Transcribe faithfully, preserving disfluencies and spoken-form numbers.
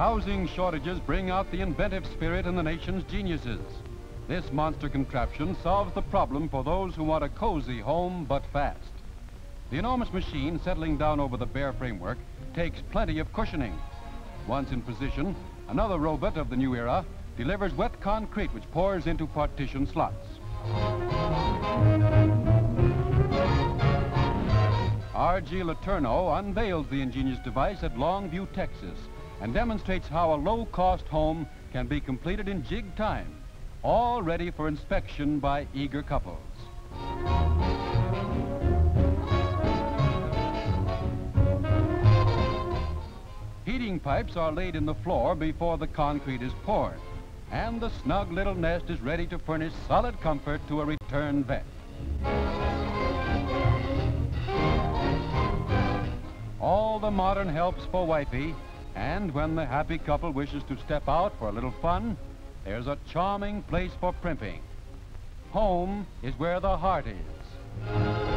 Housing shortages bring out the inventive spirit in the nation's geniuses. This monster contraption solves the problem for those who want a cozy home, but fast. The enormous machine settling down over the bare framework takes plenty of cushioning. Once in position, another robot of the new era delivers wet concrete which pours into partition slots. R G Letourneau unveils the ingenious device at Longview, Texas, and demonstrates how a low-cost home can be completed in jig time, all ready for inspection by eager couples. Heating pipes are laid in the floor before the concrete is poured, and the snug little nest is ready to furnish solid comfort to a return vet. All the modern helps for wifey, and when the happy couple wishes to step out for a little fun, there's a charming place for primping. Home is where the heart is.